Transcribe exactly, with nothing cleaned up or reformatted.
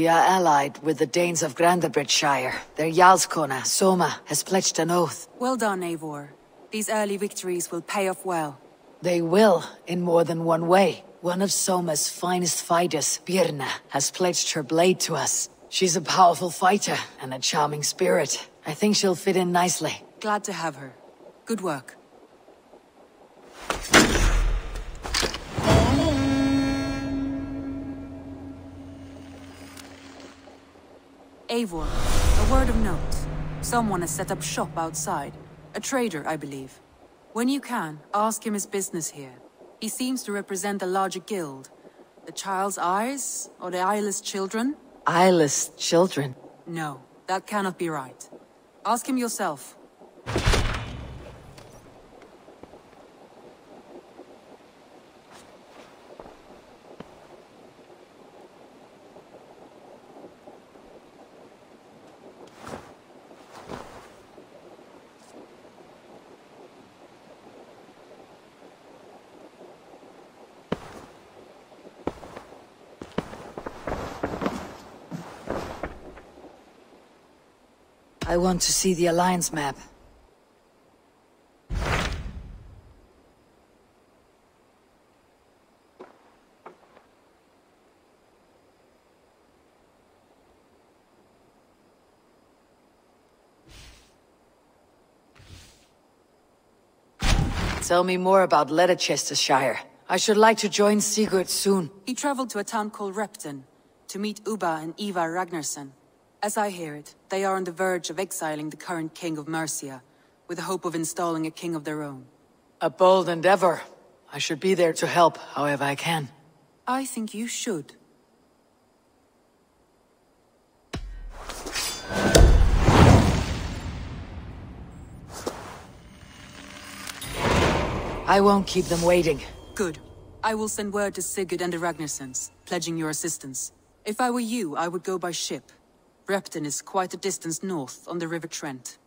We are allied with the Danes of Grantebridgescire. Their Jarlskona, Soma, has pledged an oath. Well done, Eivor. These early victories will pay off well. They will, in more than one way. One of Soma's finest fighters, Birna, has pledged her blade to us. She's a powerful fighter and a charming spirit. I think she'll fit in nicely. Glad to have her. Good work. Eivor, a word of note. Someone has set up shop outside. A trader, I believe. When you can, ask him his business here. He seems to represent a larger guild. The Child's Eyes, or the Eyeless Children? Eyeless Children? No, that cannot be right. Ask him yourself. I want to see the Alliance map. Tell me more about Leicestershire. I should like to join Sigurd soon. He traveled to a town called Repton to meet Uba and Ivar Ragnarsson. As I hear it, they are on the verge of exiling the current king of Mercia, with the hope of installing a king of their own. A bold endeavor. I should be there to help, however I can. I think you should. I won't keep them waiting. Good. I will send word to Sigurd and the Ragnarssons, pledging your assistance. If I were you, I would go by ship. Repton is quite a distance north on the River Trent.